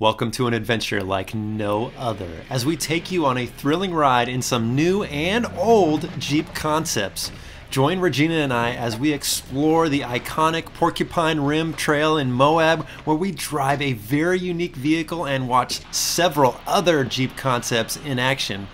Welcome to an adventure like no other, as we take you on a thrilling ride in some new and old Jeep concepts. Join Regina and I as we explore the iconic Porcupine Rim Trail in Moab, where we drive a very unique vehicle and watch several other Jeep concepts in action.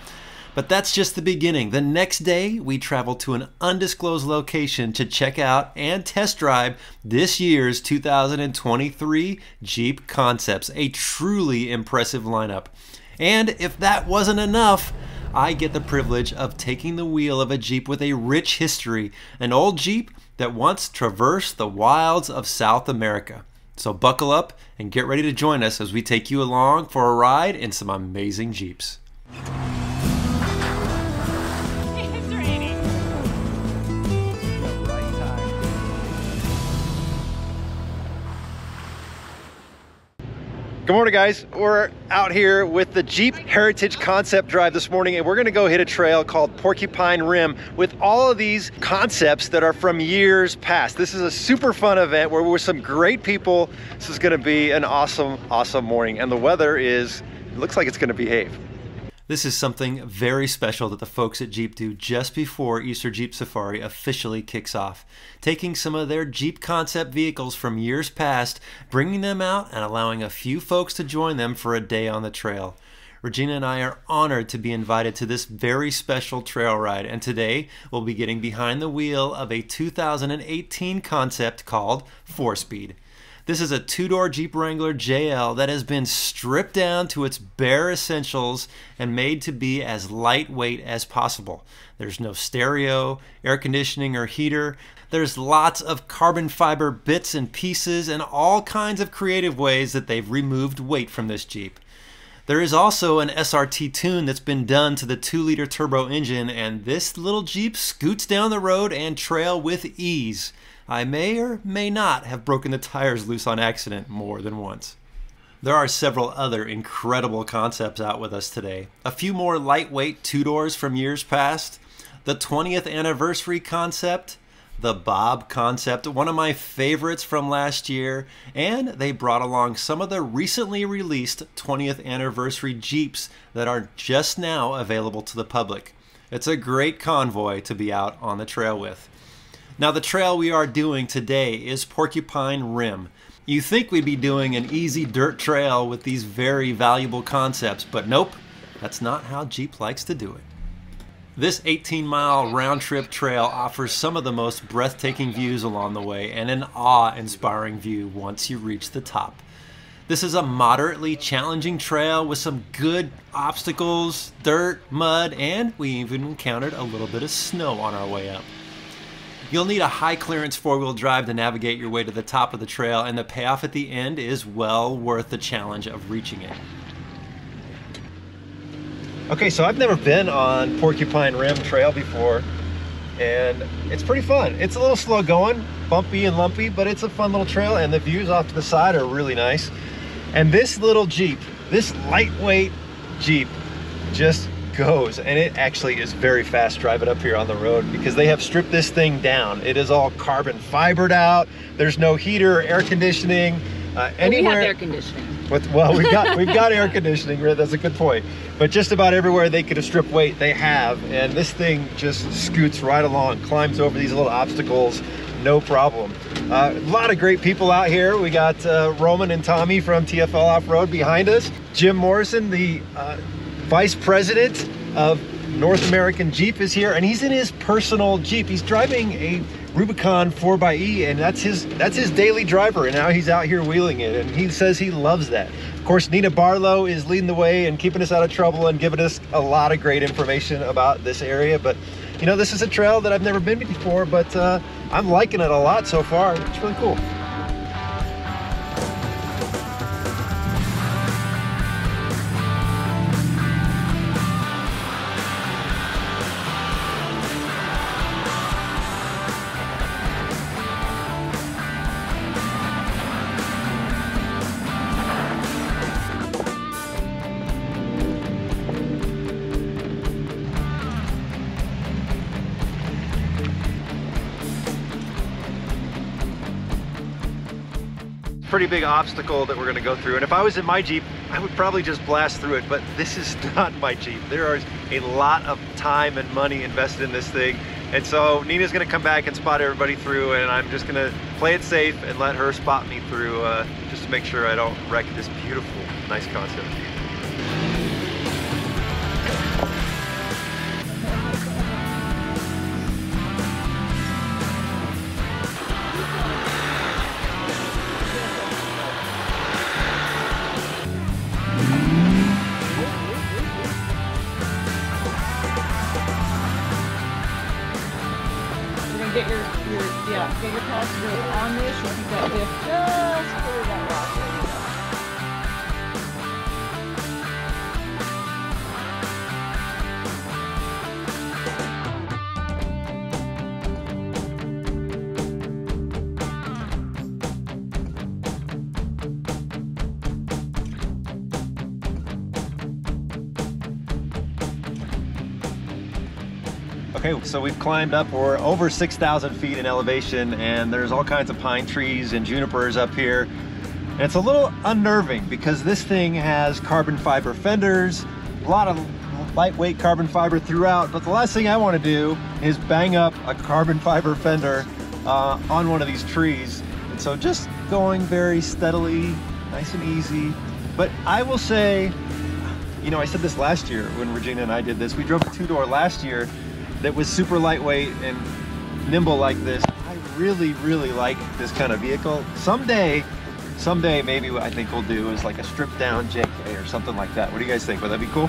But that's just the beginning. The next day, we travel to an undisclosed location to check out and test drive this year's 2023 Jeep Concepts, a truly impressive lineup. And if that wasn't enough, I get the privilege of taking the wheel of a Jeep with a rich history, an old Jeep that once traversed the wilds of South America. So buckle up and get ready to join us as we take you along for a ride in some amazing Jeeps. Good morning, guys. We're out here with the Jeep Heritage Concept Drive this morning, and we're gonna go hit a trail called Porcupine Rim with all of these concepts that are from years past. This is a super fun event where we're with some great people. This is gonna be an awesome, awesome morning, and the weather is, it looks like it's gonna behave. This is something very special that the folks at Jeep do just before Easter Jeep Safari officially kicks off. Taking some of their Jeep concept vehicles from years past, bringing them out and allowing a few folks to join them for a day on the trail. Regina and I are honored to be invited to this very special trail ride, and today we'll be getting behind the wheel of a 2018 concept called 4Speed. This is a two-door Jeep Wrangler JL that has been stripped down to its bare essentials and made to be as lightweight as possible. There's no stereo, air conditioning, or heater. There's lots of carbon fiber bits and pieces and all kinds of creative ways that they've removed weight from this Jeep. There is also an SRT tune that's been done to the 2-liter turbo engine, and this little Jeep scoots down the road and trail with ease. I may or may not have broken the tires loose on accident more than once. There are several other incredible concepts out with us today. A few more lightweight two-doors from years past, the 20th anniversary concept, the Bob concept, one of my favorites from last year, and they brought along some of the recently released 20th anniversary Jeeps that are just now available to the public. It's a great convoy to be out on the trail with. Now, the trail we are doing today is Porcupine Rim. You think we'd be doing an easy dirt trail with these very valuable concepts, but nope, that's not how Jeep likes to do it. This 18-mile round-trip trail offers some of the most breathtaking views along the way and an awe-inspiring view once you reach the top. This is a moderately challenging trail with some good obstacles, dirt, mud, and we even encountered a little bit of snow on our way up. You'll need a high-clearance four-wheel drive to navigate your way to the top of the trail, and the payoff at the end is well worth the challenge of reaching it. Okay, so I've never been on Porcupine Rim Trail before, and it's pretty fun. It's a little slow going, bumpy and lumpy, but it's a fun little trail, and the views off to the side are really nice. And this little Jeep, this lightweight Jeep, just goes, and it actually is very fast driving up here on the road because they have stripped this thing down. It is all carbon fibered out. There's no heater, air conditioning, anywhere. We have air conditioning. Well, we've got air conditioning, that's a good point. But just about everywhere they could have stripped weight, they have. And this thing just scoots right along, climbs over these little obstacles, no problem. A lot of great people out here. We got Roman and Tommy from TFL Off Road behind us. Jim Morrison, the Vice President of North American Jeep, is here, and he's in his personal Jeep. He's driving a Rubicon 4xe, and that's his daily driver, and now he's out here wheeling it, and he says he loves that. Of course, Nina Barlow is leading the way and keeping us out of trouble and giving us a lot of great information about this area. But you know, this is a trail that I've never been before, but I'm liking it a lot so far. It's really cool. Pretty big obstacle that we're going to go through, and if I was in my Jeep, I would probably just blast through it, but this is not my Jeep. There is a lot of time and money invested in this thing. And so Nina's gonna come back and spot everybody through, and I'm just gonna play it safe and let her spot me through just to make sure I don't wreck this beautiful, nice concept. Okay, so we've climbed up, we're over 6,000 feet in elevation, and there's all kinds of pine trees and junipers up here. And it's a little unnerving because this thing has carbon fiber fenders, a lot of lightweight carbon fiber throughout, but the last thing I want to do is bang up a carbon fiber fender on one of these trees. And so just going very steadily, nice and easy. But I will say, you know, I said this last year when Regina and I did this, we drove a two-door last year that was super lightweight and nimble like this. I really, really like this kind of vehicle. Someday maybe what I think we'll do is like a stripped down JK or something like that. What do you guys think? Would that be cool?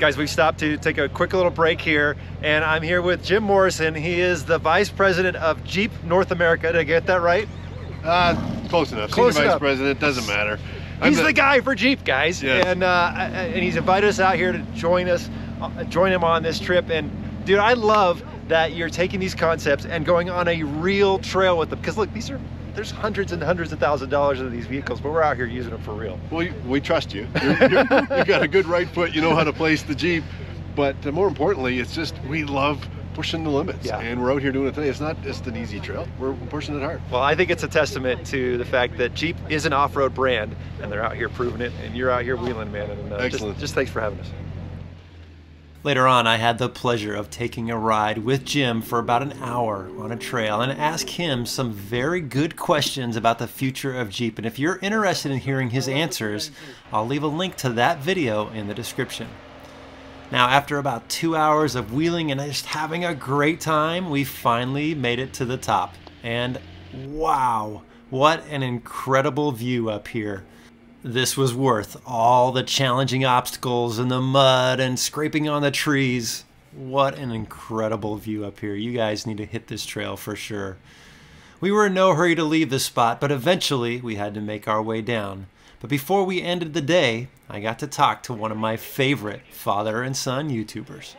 Guys, we've stopped to take a quick little break here, and I'm here with Jim Morrison. He is the Vice President of Jeep North America. Did I get that right? Close enough. Close Senior enough. Vice President, doesn't matter. I'm he's the guy for Jeep, guys. Yes. And he's invited us out here to join him on this trip. And dude, I love that you're taking these concepts and going on a real trail with them, because look, there's hundreds and hundreds of thousands of dollars in these vehicles, but we're out here using them for real. Well, we trust you. You've got a good right foot, you know how to place the Jeep, but more importantly, it's just, we love pushing the limits, yeah. And we're out here doing it today. It's not just an easy trail, we're pushing it hard. Well, I think it's a testament to the fact that Jeep is an off-road brand, and they're out here proving it, and you're out here wheeling, man. And excellent. Just thanks for having us. Later on, I had the pleasure of taking a ride with Jim for about an hour on a trail and asked him some very good questions about the future of Jeep. And if you're interested in hearing his answers, I'll leave a link to that video in the description. Now, after about 2 hours of wheeling and just having a great time, we finally made it to the top. And wow, what an incredible view up here. This was worth all the challenging obstacles and the mud and scraping on the trees. What an incredible view up here. You guys need to hit this trail for sure. We were in no hurry to leave this spot, but eventually we had to make our way down. But before we ended the day, I got to talk to one of my favorite father and son YouTubers.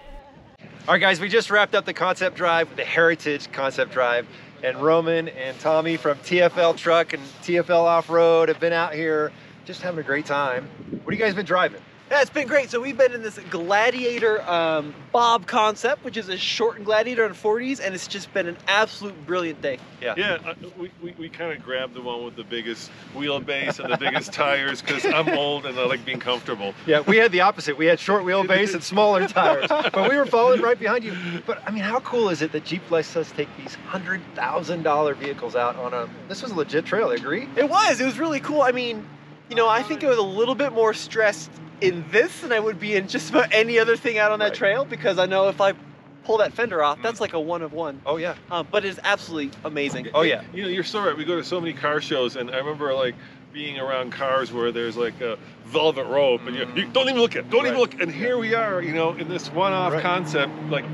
All right, guys, we just wrapped up the concept drive, the Heritage Concept Drive, and Roman and Tommy from TFL Truck and TFL Off Road have been out here just having a great time. What have you guys been driving? Yeah, it's been great. So we've been in this Gladiator Bob concept, which is a shortened Gladiator on 40s, and it's just been an absolute brilliant day. Yeah. Yeah, we kind of grabbed the one with the biggest wheelbase and the biggest tires, because I'm old and I like being comfortable. Yeah, we had the opposite. We had short wheelbase and smaller tires, but we were following right behind you. But I mean, how cool is it that Jeep lets us take these $100,000 vehicles out on a, this was a legit trail, agree? It was really cool. I mean, you know, I think it was a little bit more stressed in this than I would be in just about any other thing out on that trail, because I know if I pull that fender off, that's like a one of one. Oh yeah. But it's absolutely amazing. Oh yeah. You know, you're so right. We go to so many car shows, and I remember like being around cars where there's like a velvet rope, and you don't even look at it. Don't even look. And here we are, you know, in this one-off concept, like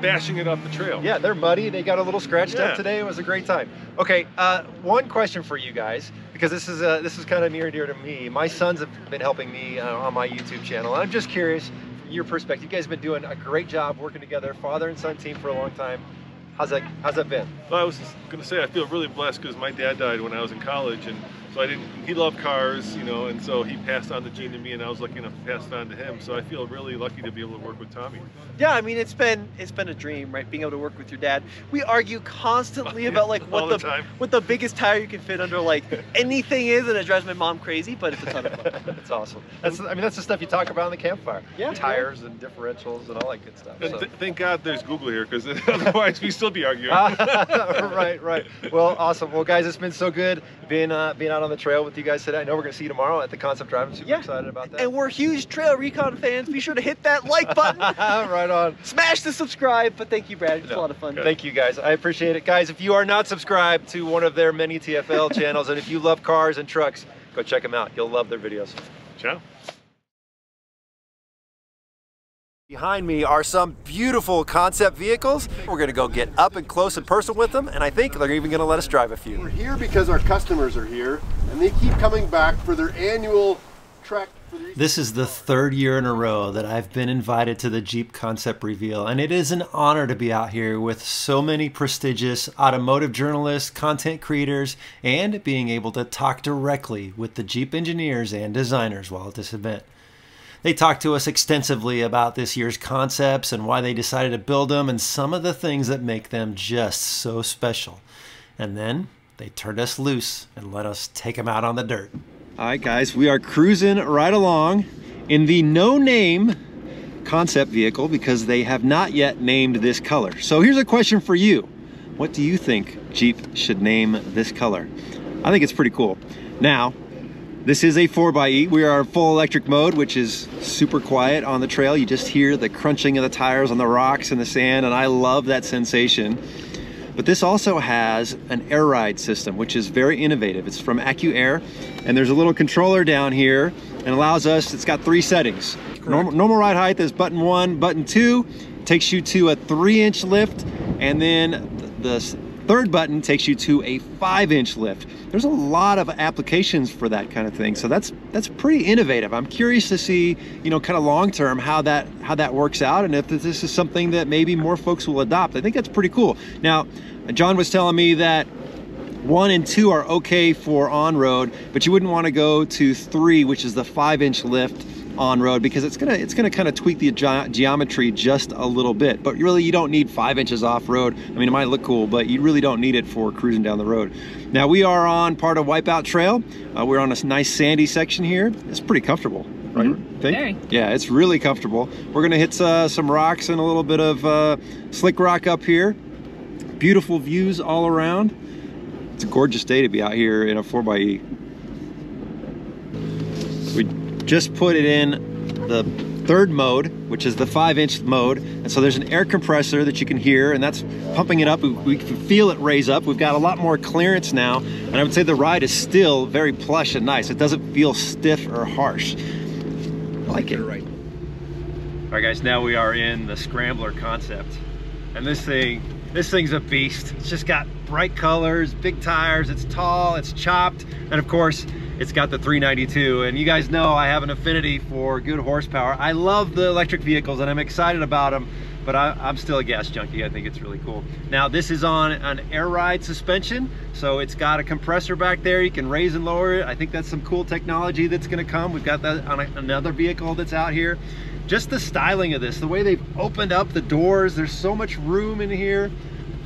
bashing it off the trail. Yeah, they're muddy. They got a little scratched up today. It was a great time. Okay, one question for you guys, because this is kind of near and dear to me. My sons have been helping me on my YouTube channel. I'm just curious, your perspective. You guys have been doing a great job working together, father and son team, for a long time. How's that been? Well, I was just gonna say I feel really blessed because my dad died when I was in college, and so I didn't. He loved cars, you know, and so he passed on the gene to me, and I was lucky enough to pass it on to him. So I feel really lucky to be able to work with Tommy. Yeah, I mean, it's been a dream, right? Being able to work with your dad. We argue constantly about like what the biggest tire you can fit under like anything is, and it drives my mom crazy. But it's a ton of fun. It's awesome. That's the stuff you talk about on the campfire. Yeah, tires and differentials and all that good stuff. So. Thank God there's Google here, because otherwise we still be arguing. Right. Well, awesome. Well, guys, it's been so good being out on the trail with you guys today. I know we're gonna see you tomorrow at the Concept Drive. I'm super excited about that. And we're huge Trail Recon fans. Be sure to hit that like button. Right on. Smash the subscribe. But thank you, Brad. It's a lot of fun. Good. Thank you, guys. I appreciate it. Guys, if you are not subscribed to one of their many TFL channels, and if you love cars and trucks, go check them out. You'll love their videos. Ciao. Behind me are some beautiful concept vehicles. We're going to go get up and close and personal with them, and I think they're even going to let us drive a few. We're here because our customers are here, and they keep coming back for their annual trek. This is the third year in a row that I've been invited to the Jeep Concept Reveal, and it is an honor to be out here with so many prestigious automotive journalists, content creators, and being able to talk directly with the Jeep engineers and designers while at this event. They talked to us extensively about this year's concepts and why they decided to build them and some of the things that make them just so special. And then they turned us loose and let us take them out on the dirt. All right, guys, we are cruising right along in the no-name concept vehicle because they have not yet named this color. So here's a question for you. What do you think Jeep should name this color? I think it's pretty cool. Now, this is a 4xe. We are in full electric mode, which is super quiet on the trail. You just hear the crunching of the tires on the rocks and the sand, and I love that sensation. But this also has an air ride system, which is very innovative. It's from AccuAir, and there's a little controller down here and allows us, it's got three settings. Normal ride height is button 1, button 2 takes you to a 3-inch lift, and then the third button takes you to a 5-inch lift. There's a lot of applications for that kind of thing, so that's pretty innovative. I'm curious to see, you know, kind of long term how that works out, and if this is something that maybe more folks will adopt. I think that's pretty cool. Now, John was telling me that 1 and 2 are okay for on road, but you wouldn't want to go to 3, which is the 5-inch lift on road, because it's gonna kind of tweak the geometry just a little bit. But really, you don't need 5 inches off road. I mean, it might look cool, but you really don't need it for cruising down the road. Now we are on part of Wipeout Trail. We're on a nice sandy section here. It's pretty comfortable, right? Mm-hmm. Very. Yeah, it's really comfortable. We're gonna hit some rocks and a little bit of slick rock up here. Beautiful views all around. It's a gorgeous day to be out here in a 4xe. Just put it in the third mode, which is the 5-inch mode, and so there's an air compressor that you can hear, and that's pumping it up. We can feel it raise up. We've got a lot more clearance now, and I would say the ride is still very plush and nice. It doesn't feel stiff or harsh. I like it. Right. All right, guys, now we are in the Scrambler concept, and this thing's a beast. It's just got bright colors, big tires, it's tall, it's chopped, and of course, it's got the 392, and you guys know I have an affinity for good horsepower. I love the electric vehicles, and I'm excited about them, but I'm still a gas junkie. I think it's really cool. Now, this is on an air ride suspension, so it's got a compressor back there. You can raise and lower it. I think that's some cool technology that's gonna come. We've got that on another vehicle that's out here. Just the styling of this, the way they've opened up the doors, there's so much room in here.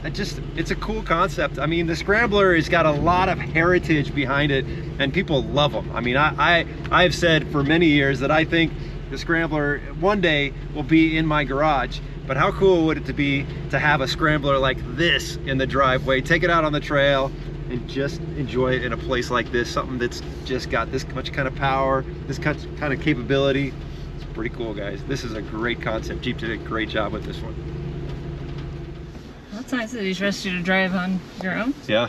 It's a cool concept. I mean, the Scrambler has got a lot of heritage behind it, and people love them. I mean, I've said for many years that I think the Scrambler one day will be in my garage, but how cool would it be to have a Scrambler like this in the driveway, take it out on the trail, and just enjoy it in a place like this, something that's just got this much kind of power, this kind of capability. It's pretty cool, guys. This is a great concept. Jeep did a great job with this one. It's nice that they trust you to drive on your own. Yeah,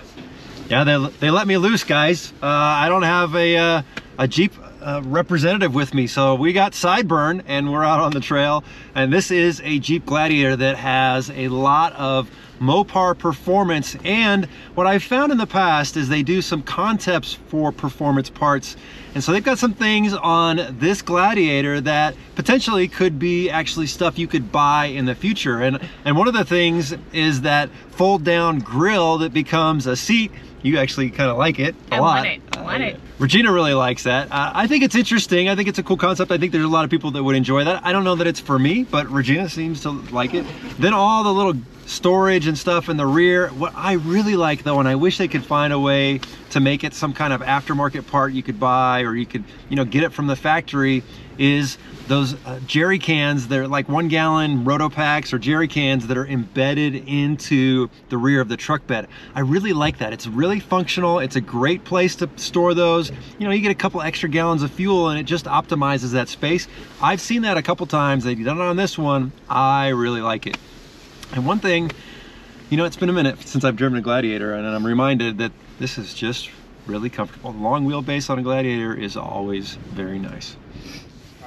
they let me loose, guys. I don't have a Jeep representative with me, so we got sideburn and we're out on the trail. And this is a Jeep Gladiator that has a lot of Mopar performance, and what I've found in the past is they do some concepts for performance parts, And so they've got some things on this Gladiator that potentially could be actually stuff you could buy in the future. And one of the things is that fold down grill that becomes a seat. You actually kind of like it a lot. I want it. Regina really likes that. I think it's interesting. I think it's a cool concept. I think there's a lot of people that would enjoy that. I don't know that it's for me, but Regina seems to like it. Then all the little storage and stuff in the rear. What I really like though, and I wish they could find a way to make it some kind of aftermarket part you could buy, or you could, you know, get it from the factory, is those jerry cans. They're like 1 gallon Rotopax or jerry cans that are embedded into the rear of the truck bed. I really like that. It's really functional. It's a great place to store those. You know, you get a couple extra gallons of fuel and it just optimizes that space. I've seen that a couple times. They've done it on this one. I really like it. And one thing, you know, it's been a minute since I've driven a Gladiator, and I'm reminded that this is just really comfortable. Long wheelbase on a Gladiator is always very nice.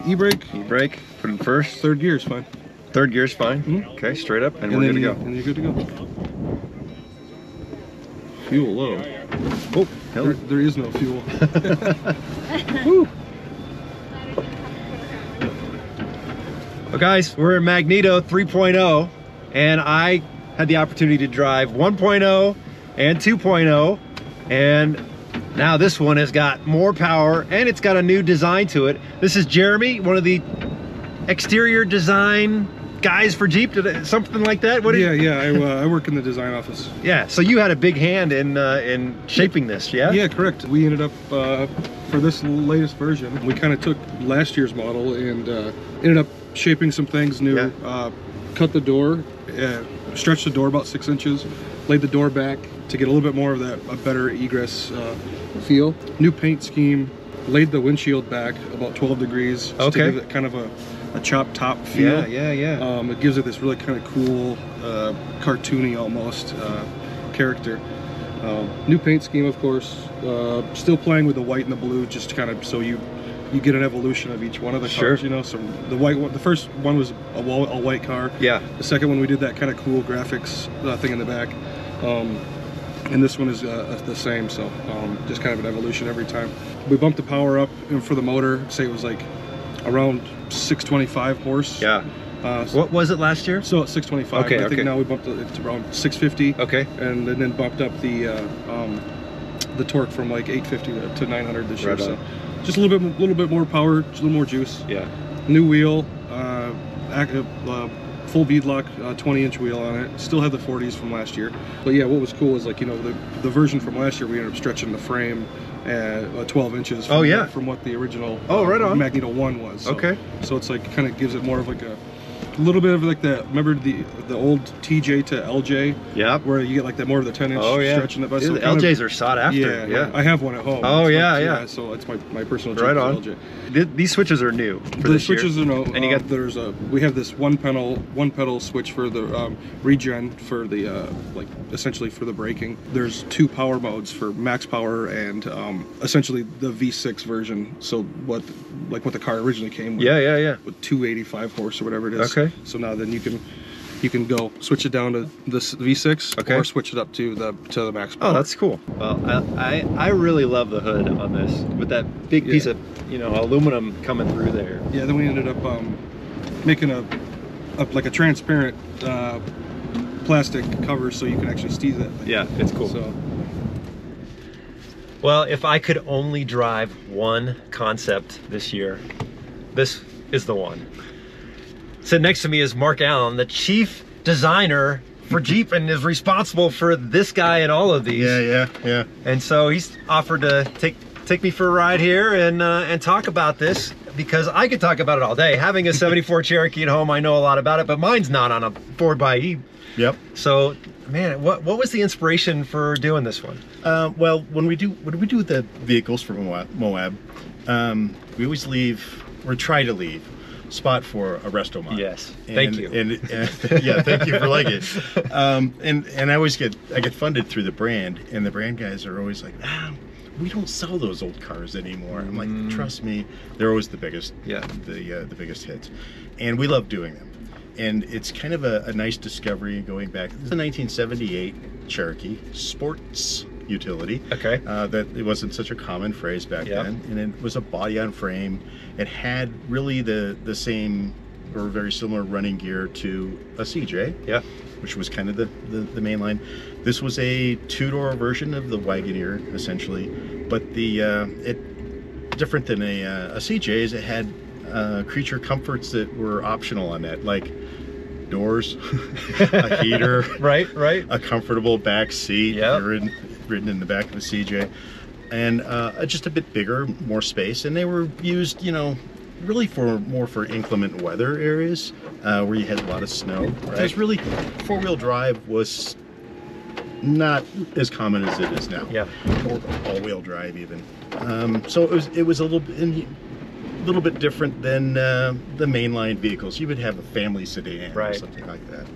E-brake. E-brake. Put in first. Third gear is fine. Third gear is fine. Mm-hmm. Okay, straight up, and we're good to go. And you're good to go. Fuel low. Oh, hell. There is no fuel. Woo. Well, guys, we're in Magneto 3.0, and I had the opportunity to drive 1.0 and 2.0, and now this one has got more power and it's got a new design to it. This is Jeremy, one of the exterior design guys for Jeep, something like that. What? I work in the design office. Yeah, so you had a big hand in shaping this, yeah? Yeah, correct. We ended up, for this latest version, we kind of took last year's model and ended up shaping some things new. Yeah. Cut the door, stretched the door about 6 inches, laid the door back to get a little bit more of that, a better egress feel. New paint scheme, laid the windshield back about 12 degrees. Okay. To give it kind of a chopped top feel. Yeah. It gives it this really kind of cool, cartoony almost character. New paint scheme, of course. Still playing with the white and the blue, just to kind of so you get an evolution of each one of the cars, sure. You know, so the white one, the first one was a white car. Yeah. The second one we did that kind of cool graphics thing in the back. And this one is the same, so just kind of an evolution every time. We bumped the power up for the motor, say it was like around 625 horse. Yeah. What was it last year? So it's 625. Okay, I think now we bumped it to around 650. Okay. And then bumped up the torque from like 850 to 900 this year. Right on. So just a little bit more power, just a little more juice. Yeah. New wheel, full beadlock, 20-inch wheel on it. Still have the 40s from last year. But yeah, what was cool is, like, you know, the version from last year, we ended up stretching the frame 12 inches from, from what the original Magneto 1 was. So, okay. So it's like, kind of gives it more of like a little bit of like that, remember the old TJ to LJ? Yeah. Where you get like that more of the 10-inch stretch in the bus. Dude, so the LJs are sought after. Yeah, yeah. I have one at home. Oh, yeah. So it's my personal Jeep. Right on. LJ. These switches are new for this year. The switches are new. And you got, we have this one pedal switch for the regen, for the, like, essentially for the braking. There's two power modes for max power and essentially the V6 version. So what the car originally came with. Yeah. With 285 horse or whatever it is. Okay. So now then you can go switch it down to this V6, or switch it up to the max power. Oh, that's cool. Well, I really love the hood on this with that big piece of, you know, aluminum coming through there. Yeah. Then we ended up making like a transparent plastic cover so you can actually see that thing. Yeah, it's cool. So. Well, if I could only drive one concept this year, this is the one. Sitting next to me is Mark Allen, the chief designer for Jeep, and is responsible for this guy and all of these. Yeah. And so he's offered to take me for a ride here and talk about this, because I could talk about it all day. Having a 74 Cherokee at home, I know a lot about it, but mine's not on a 4xe. Yep. So, man, what was the inspiration for doing this one? Well, what do we do with the vehicles from Moab? We always leave, or try to leave, spot for a resto mod. Yes, thank you. And yeah, thank you for liking it. And I always get funded through the brand, and the brand guys are always like, we don't sell those old cars anymore. I'm like, trust me, they're always the biggest. Yeah, the biggest hits, and we love doing them. And it's kind of a nice discovery going back. This is the 1978 Cherokee Sports utility. Okay. That it wasn't such a common phrase back then, and it was a body on frame. It had really the same or very similar running gear to a CJ. Yeah. Which was kind of the main line. This was a two-door version of the Wagoneer, essentially, but the different than a CJ is it had creature comforts that were optional on that, like doors, a heater, right, a comfortable back seat, ridden in the back of a CJ, and just a bit bigger, more space, and they were used, you know, really for more for inclement weather areas where you had a lot of snow. Right. So it's really four-wheel drive was not as common as it is now. Yeah, or all-wheel drive even. So it was a little bit different than the mainline vehicles. You would have a family sedan or something like that.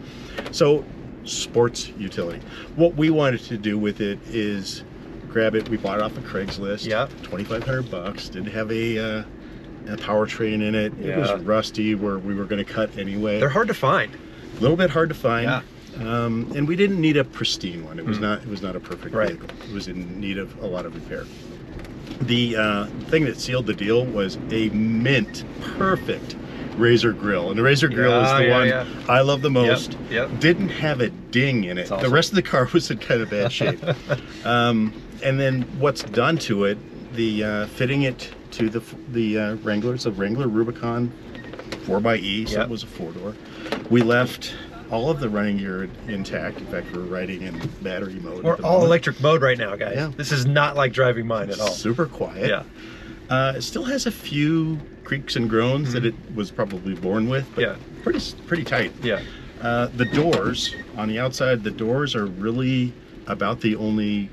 So sports utility. What we wanted to do with it is grab it. We bought it off of Craigslist. Yeah, $2,500. Didn't have a powertrain in it. It was rusty where we were going to cut anyway. They're hard to find. A little bit hard to find. Yeah. And we didn't need a pristine one. It was not a perfect vehicle. It was in need of a lot of repair. The thing that sealed the deal was a mint perfect Razor grill, and the Razor grill is the one I love the most. Didn't have a ding in it. Awesome. The rest of the car was in kind of bad shape. And then what's done to it, the fitting it to the Wranglers of Wrangler Rubicon 4xe, so it was a four-door. We left all of the running gear intact. In fact, we're riding in battery mode. We're all electric mode right now, guys. Yeah. This is not like driving mine at all. Super quiet. Yeah. It still has a few creaks and groans that it was probably born with, but pretty tight. Yeah. The doors on the outside, the doors are really about the only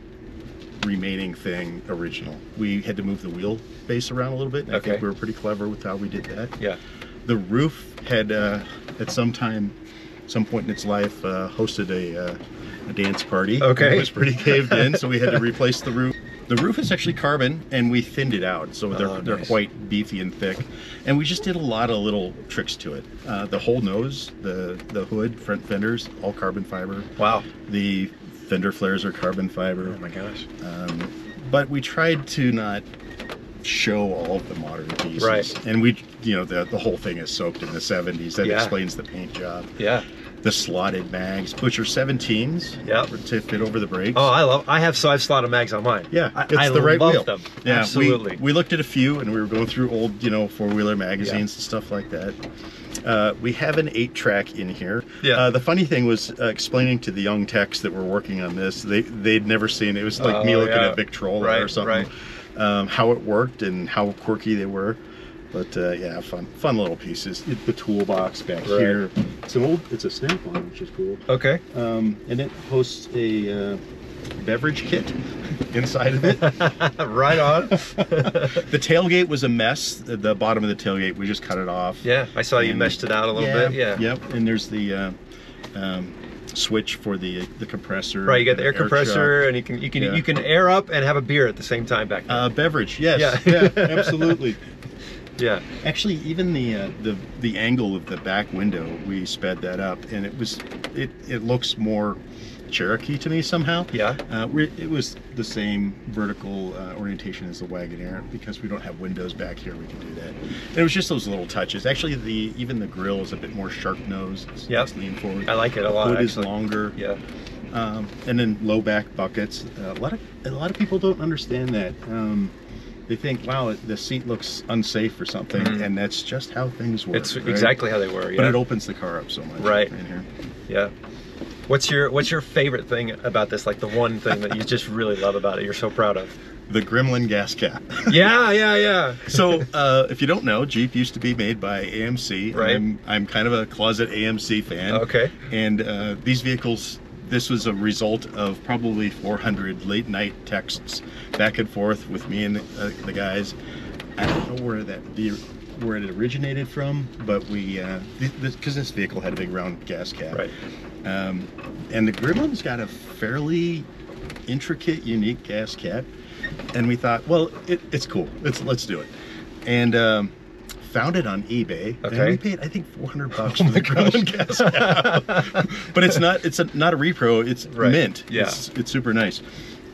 remaining thing original. We had to move the wheel base around a little bit, and I think we were pretty clever with how we did that. Yeah. The roof had at some point in its life hosted a dance party. Okay. It was pretty caved in, so we had to replace the roof. The roof is actually carbon, and we thinned it out, so they're quite beefy and thick. And we just did a lot of little tricks to it. The whole nose, the hood, front fenders, all carbon fiber. Wow. The fender flares are carbon fiber. Oh my gosh. But we tried to not show all of the modern pieces. Right. And we, you know, the whole thing is soaked in the 70s. That explains the paint job. Yeah. The slotted mags, which are 17s. Yeah. To fit over the brakes. Oh, I have slotted mags on mine. Yeah. I love them. Yeah, absolutely. We looked at a few, and we were going through old, you know, four-wheeler magazines and stuff like that. We have an 8-track in here. Yeah. The funny thing was explaining to the young techs that were working on this, they'd never seen it. It was like me looking at Victrola or something. Right. How it worked and how quirky they were. But yeah, fun little pieces. The toolbox back here. It's a Snap-on, which is cool. Okay. And it hosts a beverage kit inside of it. Right on. The tailgate was a mess. The bottom of the tailgate, we just cut it off. Yeah, I saw you meshed it out a little bit. Yeah. Yep. And there's the switch for the compressor. Right, you got the air compressor, and you can air up and have a beer at the same time back there. Beverage, yes. Yeah, yeah, absolutely. Yeah, actually, even the angle of the back window, we sped that up, and it looks more Cherokee to me somehow. Yeah, it was the same vertical orientation as the Wagoneer. Because we don't have windows back here, we can do that. And it was just those little touches. Actually, even the grill is a bit more sharp nose. It's lean forward. I like it a lot. The hood is longer. Yeah. And then low back buckets. A lot of people don't understand that. They think, wow, the seat looks unsafe or something, and that's just how things work. It's exactly how they were. Yeah. But it opens the car up so much. Right. Right here. Yeah. What's your favorite thing about this? Like the one thing that you just really love about it, you're so proud of? The Gremlin gas cap. Yeah. So if you don't know, Jeep used to be made by AMC. Right. I'm kind of a closet AMC fan. Okay. And these vehicles. This was a result of probably 400 late night texts back and forth with me and the guys. I don't know where it originated from, but we, because this vehicle had a big round gas cap. Right. And the Gremlin's got a fairly intricate, unique gas cap. And we thought, well, it's cool. Let's do it. And found it on eBay, and we paid, I think, $400 for the Gremlin gas cap. But it's not a repro. It's mint. Yeah. It's super nice.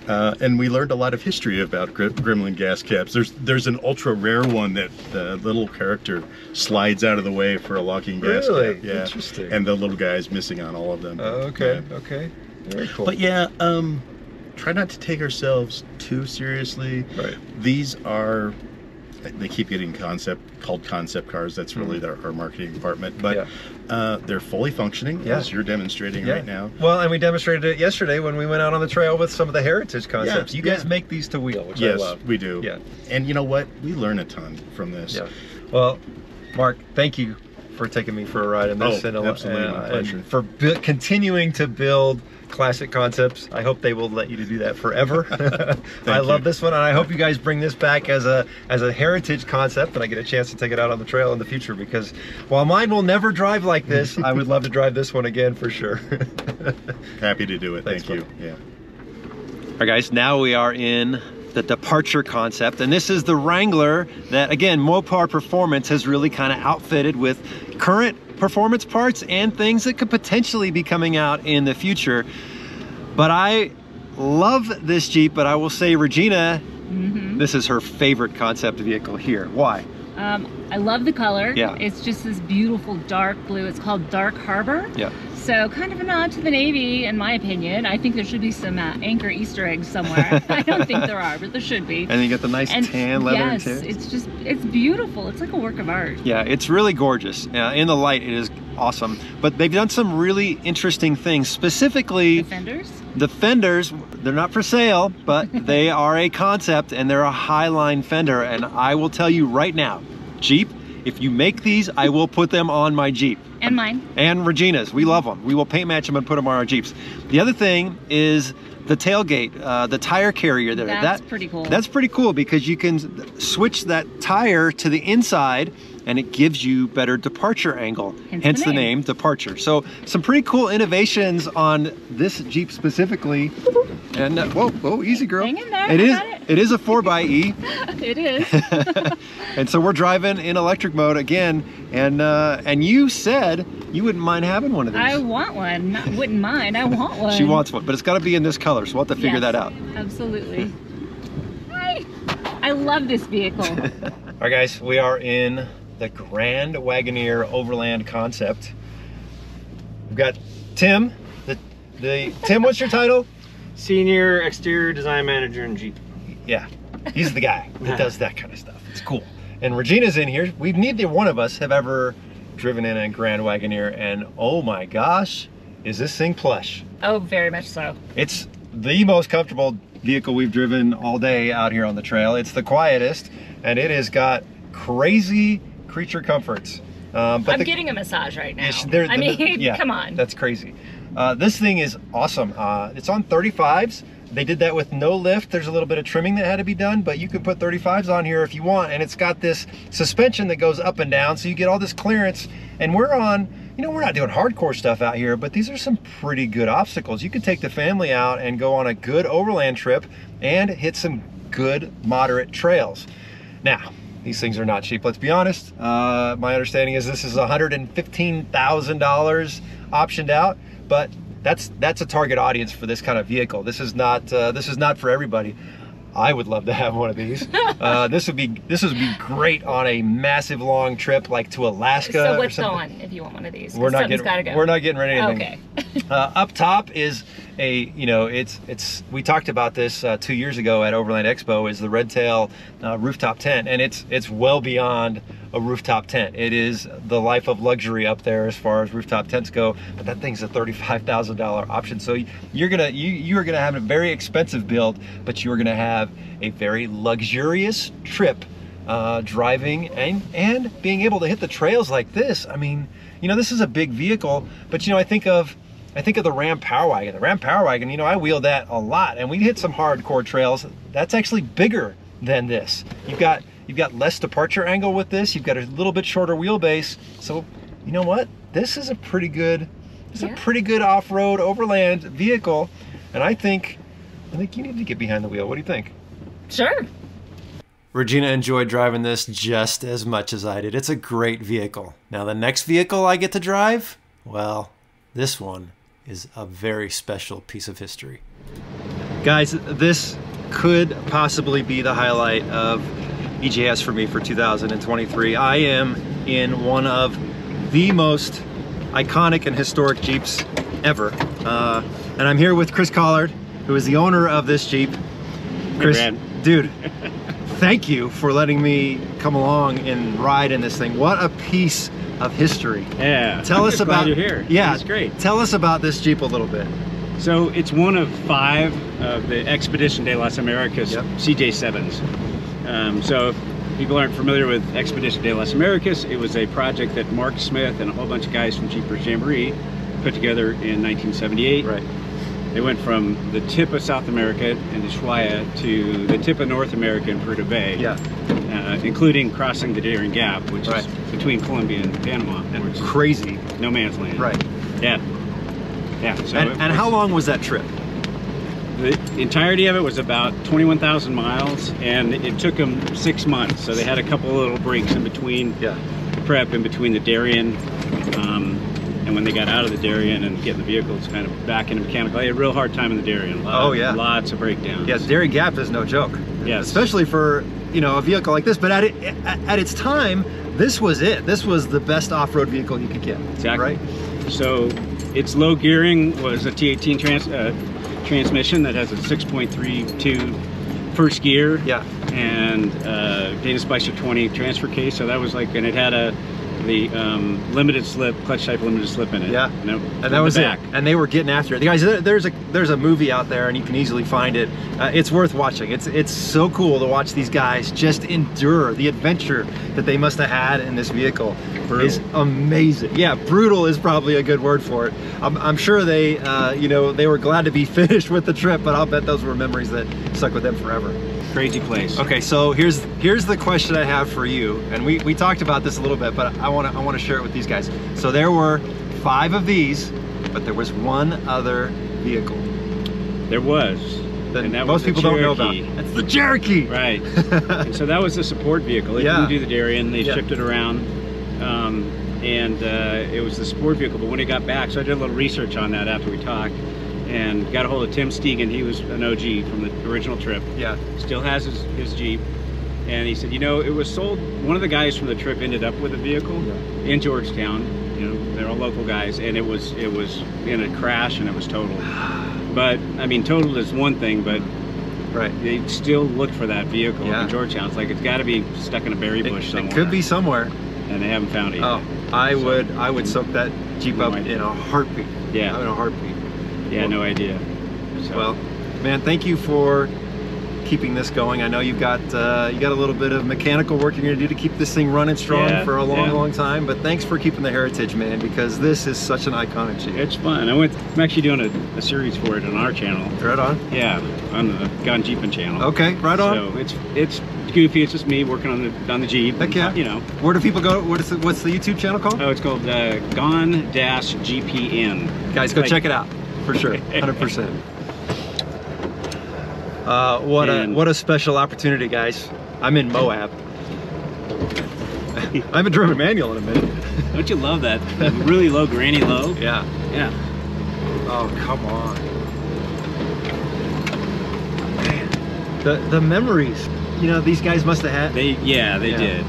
And we learned a lot of history about Gremlin gas caps. There's an ultra rare one that the little character slides out of the way for a locking gas cap. Really? Yeah. Interesting. And the little guy's missing on all of them. Oh, okay. Yeah. Okay. Very cool. But yeah, try not to take ourselves too seriously. Right. These are, they keep getting called concept cars. That's really our marketing department, but yeah. They're fully functioning, yeah, as you're demonstrating, yeah, right now. Well, and we demonstrated it yesterday when we went out on the trail with some of the heritage concepts. Yeah. You guys, yeah, make these to wheel, which, yes, I love. Yes, we do. Yeah. And you know what? We learn a ton from this. Yeah. Well, Mark, thank you for taking me for a ride in this. Oh, and absolutely. My pleasure. And for continuing to build classic concepts. I hope they will let you to do that forever. I love this one, and I hope you guys bring this back as a heritage concept, and I get a chance to take it out on the trail in the future, because while mine will never drive like this, I would love to drive this one again for sure. Happy to do it. Thank you. Yeah. All right, guys, now we are in the Departure concept, and this is the Wrangler that, again, Mopar Performance has really kind of outfitted with current performance parts and things that could potentially be coming out in the future. But I love this Jeep, but I will say, Regina, this is her favorite concept vehicle here. Why? I love the color. Yeah. It's just this beautiful dark blue. It's called Dark Harbor. Yeah. So kind of a nod to the Navy, in my opinion. I think there should be some anchor Easter eggs somewhere. I don't think there are, but there should be. And you got the nice tan leather. Yes, too. It's just, it's beautiful. It's like a work of art. Yeah, it's really gorgeous. In the light, it is awesome. But they've done some really interesting things, specifically the fenders. The fenders, they're not for sale, but they are a concept, and they're a highline fender. And I will tell you right now, Jeep, if you make these, I will put them on my Jeep. And mine. And Regina's. We love them. We will paint match them and put them on our Jeeps. The other thing is the tailgate, the tire carrier there. That's pretty cool. That's pretty cool, because you can switch that tire to the inside, and it gives you better departure angle. Hence the name Departure. So some pretty cool innovations on this Jeep specifically. And whoa, easy girl. Hang in there. It is a 4xe. It is. And so we're driving in electric mode again. And you said you wouldn't mind having one of these. I want one. Not wouldn't mind. I want one. She wants one, but it's got to be in this color. So we'll have to figure that out. Absolutely. Hi. I love this vehicle. All right, guys, we are in the Grand Wagoneer Overland concept. We've got Tim. Tim, what's your title? Senior Exterior Design Manager in Jeep. Yeah, he's the guy that does that kind of stuff. It's cool. And Regina's in here. We've neither one of us have ever driven in a Grand Wagoneer, and oh my gosh, is this thing plush. Oh, very much so. It's the most comfortable vehicle we've driven all day out here on the trail. It's the quietest, and it has got crazy creature comforts. But I'm getting a massage right now. I mean, yeah, come on. That's crazy. This thing is awesome. It's on 35s. They did that with no lift. There's a little bit of trimming that had to be done, but you can put 35s on here if you want. And it's got this suspension that goes up and down, so you get all this clearance. And we're on, you know, we're not doing hardcore stuff out here, but these are some pretty good obstacles. You can take the family out and go on a good overland trip and hit some good moderate trails. Now, these things are not cheap, let's be honest. My understanding is this is $115,000 optioned out, but that's a target audience for this kind of vehicle. This is not for everybody. I would love to have one of these. This would be great on a massive long trip, like to Alaska. So what's going if you want one of these? We're not getting rid of anything. Okay. Up top is we talked about this 2 years ago at Overland Expo, is the Red Tail rooftop tent, and it's well beyond a rooftop tent. It is the life of luxury up there as far as rooftop tents go, but that thing's a $35,000 option. So you are gonna have a very expensive build, but you are gonna have a very luxurious trip, driving and being able to hit the trails like this. I mean, you know, this is a big vehicle, but you know, I think of the Ram Power Wagon. The Ram Power Wagon, you know, I wheeled that a lot, and we hit some hardcore trails. That's actually bigger than this. You've got less departure angle with this. You've got a little bit shorter wheelbase. So, you know what? This is a pretty good, it's a pretty good off-road overland vehicle. And I think you need to get behind the wheel. What do you think? Sure. Regina enjoyed driving this just as much as I did. It's a great vehicle. Now, the next vehicle I get to drive, well, this one is a very special piece of history. Guys, this could possibly be the highlight of EJS for me for 2023. I am in one of the most iconic and historic Jeeps ever. And I'm here with Chris Collard, who is the owner of this Jeep. Chris, hey, dude, thank you for letting me come along and ride in this thing. What a piece of history. Yeah. Tell us about, you're here. Yeah, it's great. Tell us about this Jeep a little bit. So it's one of five of the Expedition de Las Americas, yep, CJ7s. So if people aren't familiar with Expedition de Las Americas, it was a project that Mark Smith and a whole bunch of guys from Jeepers Jamboree put together in 1978. Right. They went from the tip of South America and Ushuaia to the tip of North America in Prudhoe Bay, yeah, including crossing the Darien Gap, which right, is between Colombia and Panama. And crazy. No man's land. Right. Yeah. Yeah. So and how long was that trip? The entirety of it was about 21,000 miles, and it took them 6 months. So they had a couple of little breaks in between, yeah, the prep, in between the Darien, and when they got out of the Darien and getting the vehicles kind of back into mechanical. I had a real hard time in the Darien. Oh yeah. Lots of breakdowns. Yeah, Darien Gap is no joke. Yeah. Especially for, you know, a vehicle like this. But at its time, this was it. This was the best off-road vehicle you could get. Exactly. Right? So its low gearing was a T18 transmission that has a 6.32 first gear, yeah, and Dana Spicer 20 transfer case. So that was like, and it had the limited slip, clutch type limited slip in it. Yeah, and that was it. And they were getting after it. The guys, there's a movie out there, and you can easily find it. It's worth watching. It's so cool to watch these guys just endure the adventure that they must have had in this vehicle. Brutal. Is amazing. Yeah, brutal is probably a good word for it. I'm sure they, you know, they were glad to be finished with the trip, but I'll bet those were memories that stuck with them forever. Crazy place. Okay, so here's the question I have for you, and we talked about this a little bit, but I want to share it with these guys. So there were 5 of these, but there was one other vehicle. There was. And that most people don't know about. That's the Cherokee. Right. And so that was the support vehicle. They, yeah, didn't do the Darien. They, yeah, shipped it around. It was the support vehicle, but when it got back, so I did a little research on that after we talked, and got a hold of Tim Stegan. He was an OG from the original trip. Yeah. Still has his Jeep. And he said, you know, it was sold, one of the guys from the trip ended up with a vehicle, yeah, in Georgetown. You know, they're all local guys, and it was in a crash, and it was totaled. But I mean, totaled is one thing, but right, they still looked for that vehicle, yeah, in Georgetown. It's like, it's gotta be stuck in a berry bush somewhere. It could be somewhere. And they haven't found it. Oh, yet. I would soak that Jeep up in a heartbeat. Yeah. In a heartbeat. Yeah, no idea. So. Well, man, thank you for keeping this going. I know you've got a little bit of mechanical work you're gonna do to keep this thing running strong, yeah, for a long, yeah, long time. But thanks for keeping the heritage, man, because this is such an iconic Jeep. It's fun. I'm actually doing a series for it on our channel. Right on. Yeah, on the Gone Jeepin' channel. Okay, right on. So it's goofy. It's just me working on the Jeep. Heck yeah. You know. Where do people go? What's the YouTube channel called? Oh, it's called Gone-GPN. Guys, go check it out. For sure, 100%. What a special opportunity, guys. I'm in Moab. I haven't driven a manual in a minute. Don't you love that? That really low, granny low? Yeah. Yeah. Oh, come on. Man, the memories, you know, these guys must have had. They did.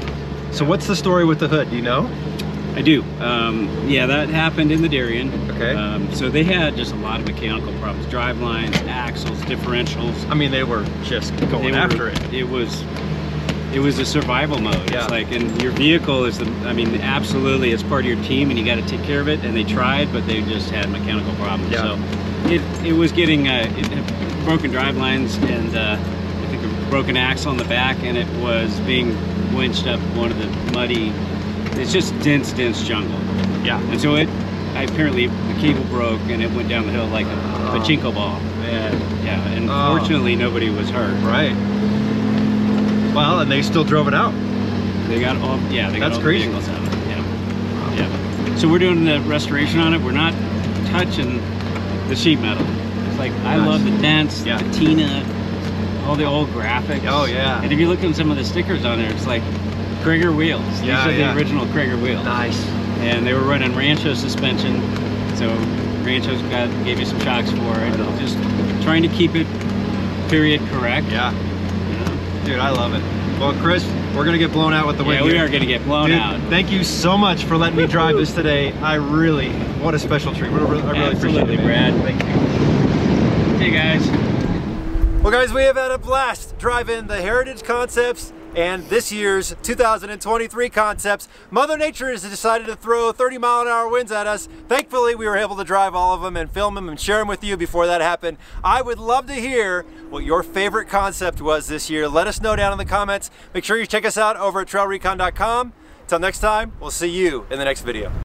So what's the story with the hood, do you know? I do. Yeah, that happened in the Darien. Okay. So they had just a lot of mechanical problems. Drive lines, axles, differentials. I mean, they were just going after it. It was a survival mode. Yeah. It's like, and your vehicle is, absolutely, it's part of your team, and you got to take care of it. And they tried, but they just had mechanical problems. Yeah. So it was getting broken drive lines, and I think a broken axle on the back, and it was being winched up one of the muddy. It's just dense jungle. Yeah. And so apparently the cable broke, and it went down the hill like a pachinko ball. Yeah. Yeah. And fortunately nobody was hurt. Right. Well, and they still drove it out. They got all, yeah, they got all the vehicles out of it. Yeah. Yeah. So we're doing the restoration on it. We're not touching the sheet metal. It's like, nice. I love the dents, yeah, the patina, all the old graphics. Oh yeah. And if you look at some of the stickers on there, it's like Krager wheels. Yeah, these are, yeah, the original Krager wheels. Nice. And they were running Rancho suspension, so Rancho's gave you some shocks for it. Just trying to keep it period correct. Yeah. Dude, I love it. Well, Chris, we're going to get blown out with the wind. Yeah, we are going to get blown out. Thank you so much for letting me drive this today. I really, what a special treat. I really appreciate it, man. Brad. Thank you. Hey, guys. Well, guys, we have had a blast driving the Heritage Concepts and this year's 2023 Concepts. Mother Nature has decided to throw 30-mile-an-hour winds at us. Thankfully, we were able to drive all of them and film them and share them with you before that happened. I would love to hear what your favorite concept was this year. Let us know down in the comments. Make sure you check us out over at trailrecon.com. Until next time, we'll see you in the next video.